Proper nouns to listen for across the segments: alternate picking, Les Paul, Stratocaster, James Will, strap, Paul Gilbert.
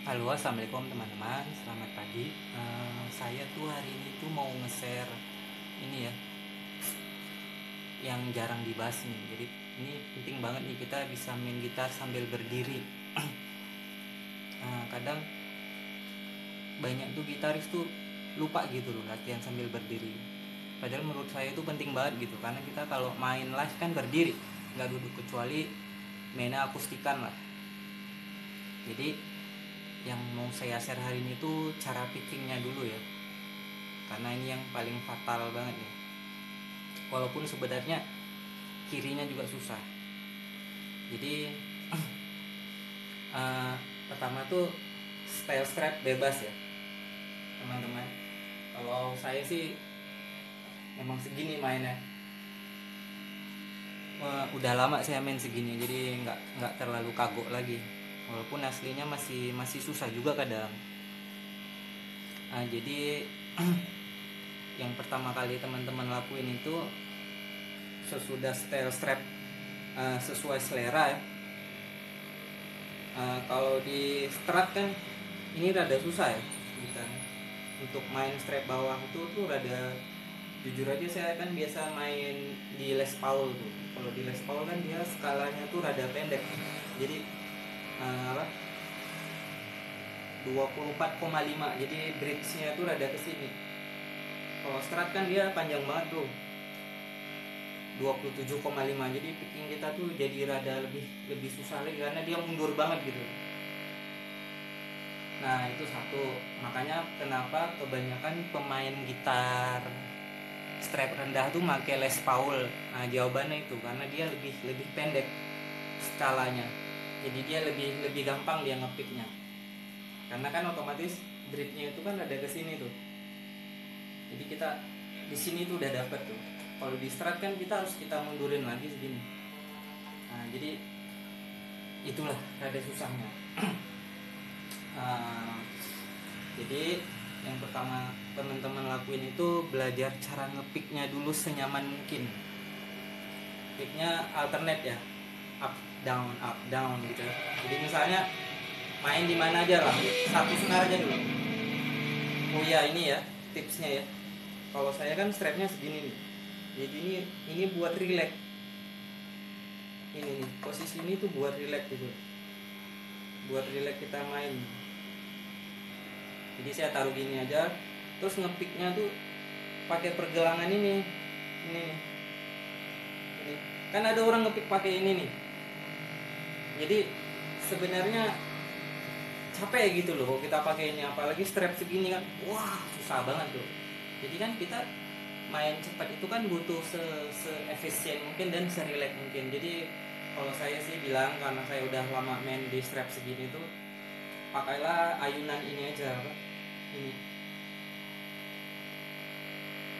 Halo, assalamualaikum teman-teman, selamat pagi. Saya tuh hari ini tuh mau nge-share ini ya, yang jarang dibahas nih. Jadi ini penting banget nih, kita bisa main gitar sambil berdiri. Kadang banyak tuh gitaris tuh lupa gitu loh latihan sambil berdiri. Padahal menurut saya itu penting banget gitu, karena kita kalau main live kan berdiri, nggak duduk kecuali mainnya akustikan lah. Jadi yang mau saya share hari ini tuh cara pickingnya dulu ya, karena ini yang paling fatal banget ya. Walaupun sebenarnya kirinya juga susah. Jadi pertama tuh style strap bebas ya teman-teman. Kalau saya sih memang segini mainnya, udah lama saya main segini, jadi nggak terlalu kagok lagi. Walaupun aslinya masih susah juga kadang. Jadi yang pertama kali teman-teman lakuin itu, sesudah style strap sesuai selera ya. Kalau di strat kan ini rada susah ya, gitu. Untuk main strap bawah itu tuh rada, jujur aja saya kan biasa main di Les Paul tuh. Kalau di Les Paul kan dia skalanya tuh rada pendek, jadi 24,5, jadi bridge-nya tuh rada kesini. Kalau strat kan dia panjang banget tuh, 27,5, jadi picking kita tuh jadi rada lebih susah lagi karena dia mundur banget gitu. Nah itu satu, makanya kenapa kebanyakan pemain gitar strap rendah tuh pakai Les Paul. Nah jawabannya itu karena dia lebih pendek skalanya. Jadi dia lebih gampang dia ngepicknya, karena kan otomatis gripnya itu kan ada ke sini tuh. Jadi kita di sini tuh udah dapet tuh. Kalau di strat kan kita harus mundurin lagi segini. Nah, jadi itulah rada susahnya. Jadi yang pertama teman-teman lakuin itu belajar cara ngepicknya dulu senyaman mungkin. Picknya alternate ya, up down gitu. Jadi misalnya main di mana aja lah, satu senar aja dulu. Oh ya, ini ya tipsnya ya. Kalau saya kan strapnya segini nih. Jadi ini buat relax. Ini nih posisi ini tuh buat relax gitu. Buat relax kita main. Jadi saya taruh gini aja, terus ngepicknya tuh pakai pergelangan ini. Ini nih. Ini. Kan ada orang ngepick pakai ini nih. Jadi sebenarnya capek gitu loh kita pakainya, apalagi strap segini kan, wah susah banget tuh. Jadi kan kita main cepat itu kan butuh se-efisien mungkin dan se-relax mungkin. Jadi kalau saya sih bilang, karena saya udah lama main di strap segini tuh, pakailah ayunan ini aja, apa? Ini.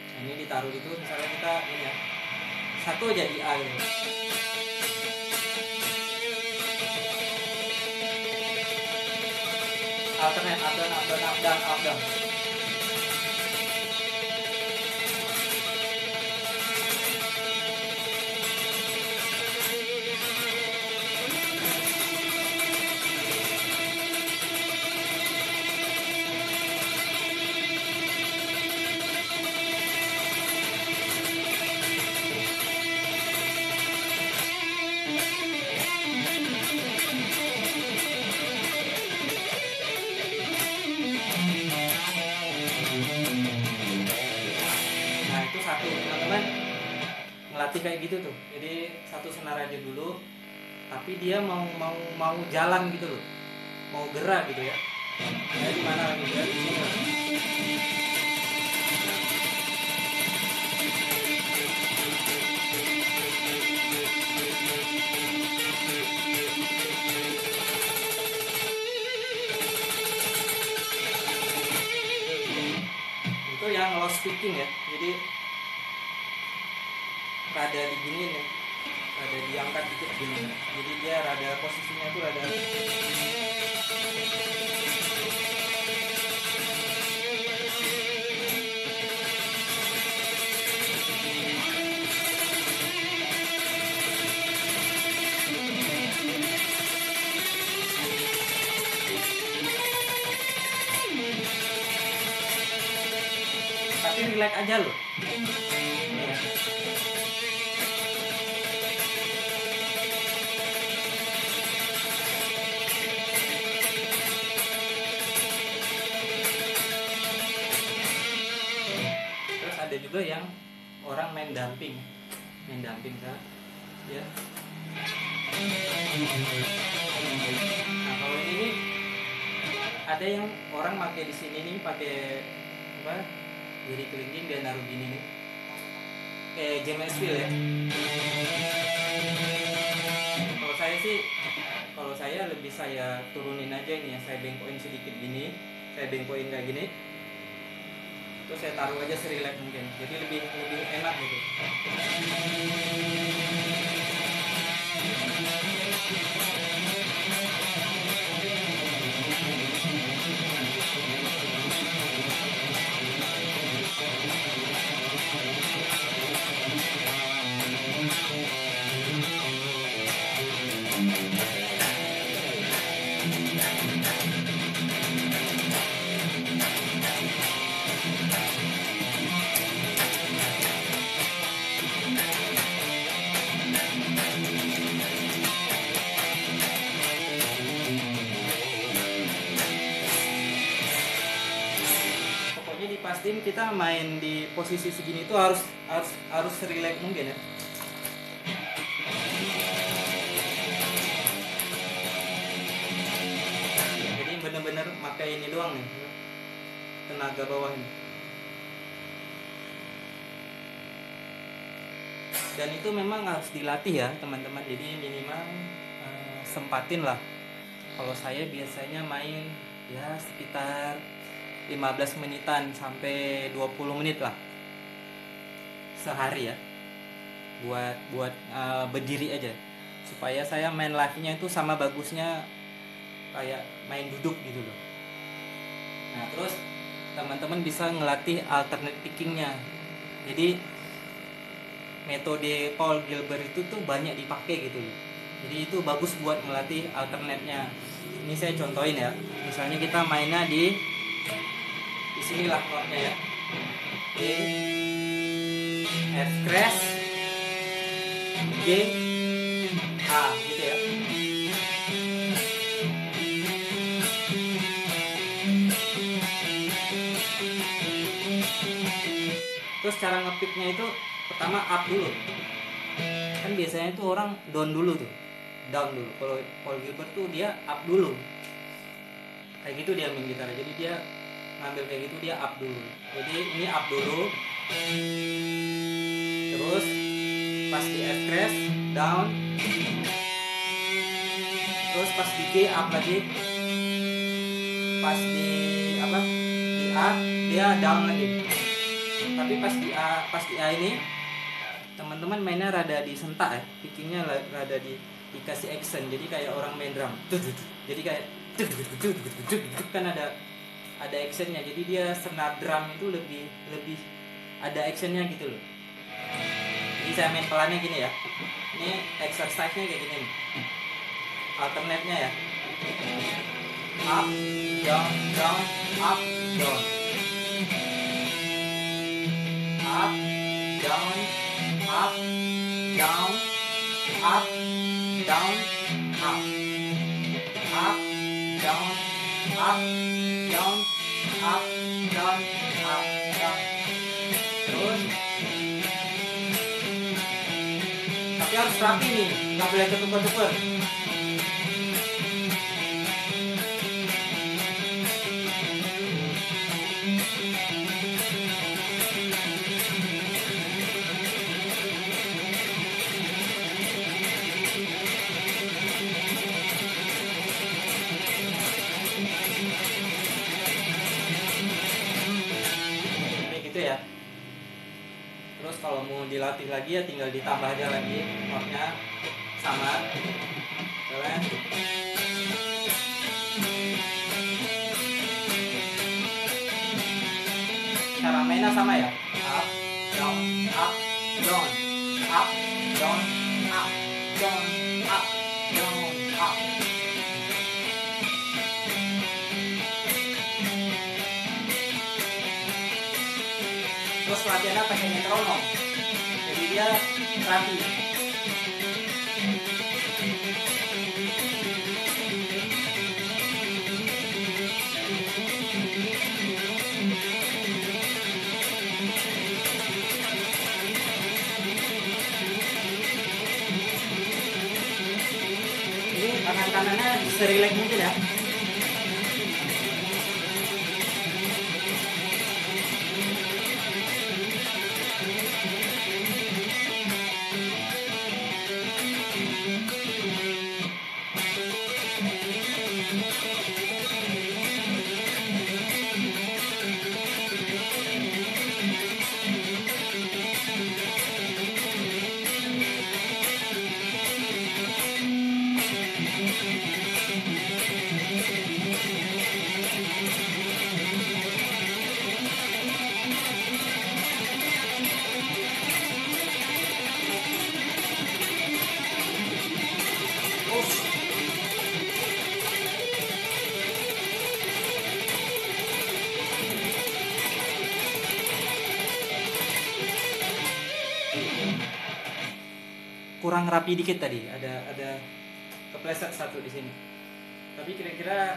Nah, ini ditaruh itu misalnya kita ini ya, satu aja di A ini. Alternate up down. Kayak gitu tuh. Jadi satu senar aja dulu, tapi dia mau jalan gitu loh, mau gerak gitu ya. Jadi mana lagi gerak di sini. Itu yang low picking ya. Jadi rada diginiin ya, rada diangkat dikit gini. Jadi dia rada posisinya tuh rada. rilek aja loh. Terus ada juga yang orang main dumping kan, ya. Nah kalau ini ada yang orang pakai di sini nih, pakai apa? Jadi kelingking dia naruh gini nih, kayak James Will ya. Kalau saya sih, kalau saya lebih saya turunin aja ini ya, saya bengkoin sedikit gini, saya bengkoin kayak gini. Terus saya taruh aja serilek mungkin, jadi lebih enak gitu. Pastiin kita main di posisi segini itu harus relax mungkin ya. Jadi bener-bener pakai ini doang nih, tenaga bawah ini. Dan itu memang harus dilatih ya teman-teman. Jadi minimal sempatin lah. Kalau saya biasanya main ya sekitar 15 menitan sampai 20 menit lah sehari ya, buat berdiri aja, supaya saya main live-nya itu sama bagusnya kayak main duduk gitu loh. Nah terus teman-teman bisa ngelatih alternate picking-nya. Jadi metode Paul Gilbert itu tuh banyak dipakai gitu loh. Jadi itu bagus buat ngelatih alternate-nya. Ini saya contohin ya, misalnya kita mainnya di sinilah chordnya ya, D, F crash, G, A gitu ya. Terus cara ngepicknya itu pertama up dulu, kan biasanya itu orang down dulu. Kalau Paul Gilbert tuh dia up dulu. Kayak gitu dia main gitar, jadi dia ngambil kayak gitu, dia up dulu. Jadi ini up dulu, terus pas di F crash down, terus pas di G up lagi, pas di apa di A dia down lagi. Tapi pas di A ini teman-teman mainnya rada disentak ya, pickingnya rada dikasih action, jadi kayak orang main drum. Jadi kayak kan ada actionnya, jadi dia senar drum itu lebih ada actionnya gitu loh. Jadi saya main pelannya gini ya, ini exercise-nya kayak gini nih, alternate-nya ya, up down up down up down up down up down up up down up down up down up down. Terus tapi harus rapi nih, nggak boleh ketuker-tuker. Kalau mau dilatih lagi ya tinggal ditambah aja lagi chordnya sama. Kalian cara mainnya sama ya, up down up down up down up down up down up. Terus terus latihannya pakai metronom, jadi dia rapi. Ini tangan kanannya serilek mungkin ya. Kurang rapi dikit tadi, ada kepleset satu di sini. Tapi kira-kira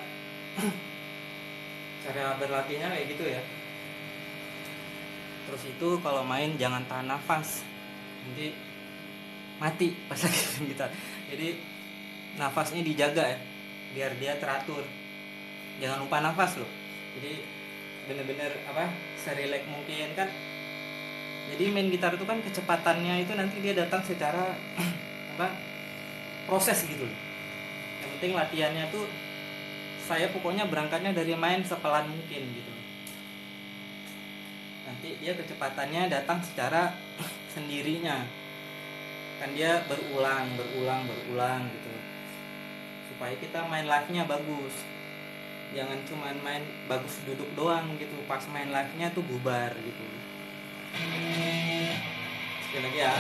cara berlatihnya kayak gitu ya. Terus itu kalau main jangan tahan nafas, nanti mati pas lagi gitar. Jadi nafasnya dijaga ya, biar dia teratur. Jangan lupa nafas loh. Jadi bener-bener apa, serilek mungkin kan. Jadi main gitar itu kan kecepatannya itu nanti dia datang secara apa, proses gitu. Yang penting latihannya tuh, saya pokoknya berangkatnya dari main sepelan mungkin gitu. Nanti dia kecepatannya datang secara sendirinya. Kan dia berulang gitu. Supaya kita main live-nya bagus. Jangan cuma main bagus duduk doang gitu. Pas main live-nya tuh bubar gitu. Sekali lagi ya.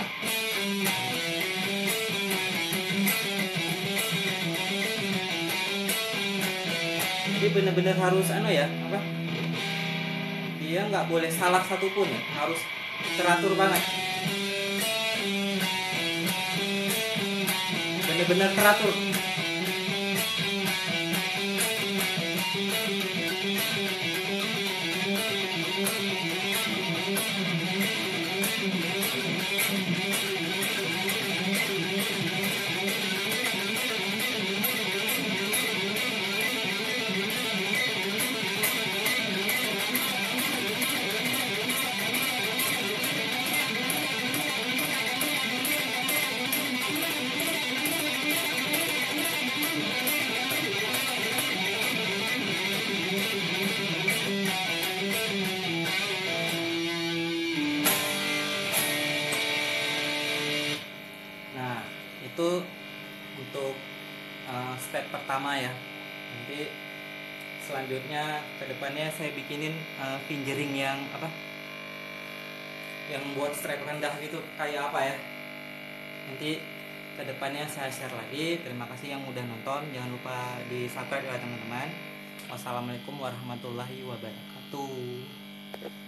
Jadi bener-bener harus ano ya, apa? Dia nggak boleh salah satupun ya, harus teratur banget. Bener-bener teratur. Itu untuk step pertama ya. Nanti selanjutnya kedepannya saya bikinin fingering yang apa, yang buat strap rendah gitu kayak apa ya. Nanti kedepannya saya share lagi. Terima kasih yang udah nonton. Jangan lupa di subscribe ya teman-teman. Wassalamualaikum warahmatullahi wabarakatuh.